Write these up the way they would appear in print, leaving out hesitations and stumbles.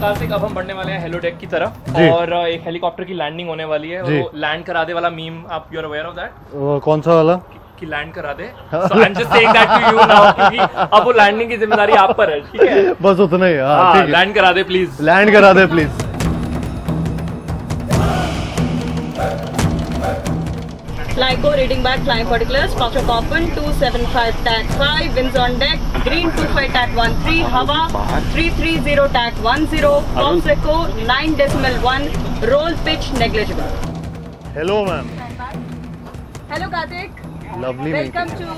नमस्कार। अब हम बढ़ने वाले हैं हेलो डेक की तरफ और एक हेलीकॉप्टर की लैंडिंग होने वाली है। वो लैंड करा दे वाला मीम, आप you are aware of that? कौन सा वाला कि लैंड करा दे? So I'm just saying that to you now, क्योंकि अब वो लैंडिंग की जिम्मेदारी आप पर है, ठीक है? बस उतना ही। हाँ, लैंड करा दे प्लीज, लैंड करा दे please. LICO reading back flying particulars, Cockpit open 275 TAC 5, winds on deck, green 25 TAC 13, Hawa 330 TAC 10, Cox echo 9.1, roll pitch negligible. Hello ma'am. Hello Karthik. Lovely. Welcome to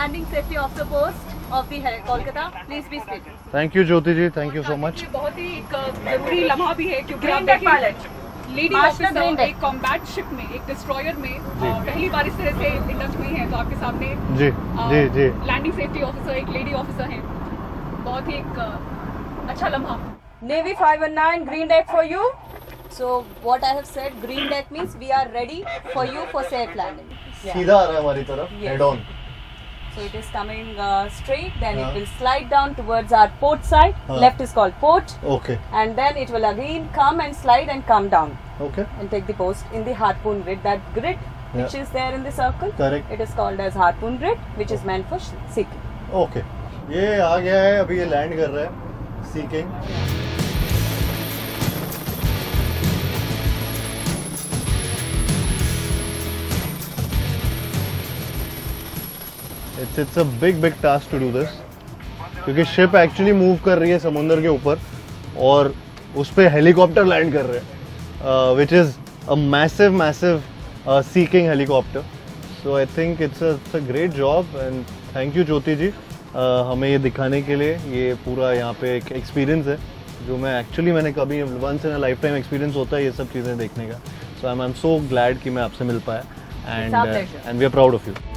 landing safety officer post of the Kolkata. Please be seated. Thank you Jyoti ji, thank you so much. ये बहुत ही जरूरी लम्हा भी है क्योंकि green deck pilot leading officer एक combat ship में, एक डिस्ट्रॉयर में पहली बार इस तरह से इंडक्ट हुई है। तो आपके सामने जी जी जी लैंडिंग सेफ्टी ऑफिसर एक लेडी ऑफिसर है। बहुत ही एक अच्छा लम्हा। Navy 519 green deck for you. So what I have said, green deck means we are ready for you for safe landing. सीधा आ रहा है हमारी तरफ, head on. So it is coming straight, then it will slide down towards our port side. Left is called port. Okay. And then it will again come and slide and come down. Okay. And take the post in the harpoon grid. That grid which is there in the circle. Correct. It is called as harpoon grid, which is meant for seeking. Okay. ये आ गया है, अभी ये land कर रहा है, seeking. It's a big task to do this क्योंकि ship actually move कर रही है समुंदर के ऊपर और उस पर हेलीकॉप्टर लैंड कर रहे हैं, which is a massive Sea King helicopter. So I think it's a great job and thank you Jyoti ji हमें ये दिखाने के लिए। ये पूरा यहाँ पे एक एक्सपीरियंस है जो मैंने कभी once in a lifetime experience होता है ये सब चीज़ें देखने का। सो आई एम सो ग्लैड कि मैं आपसे मिल पाया and we are proud of you.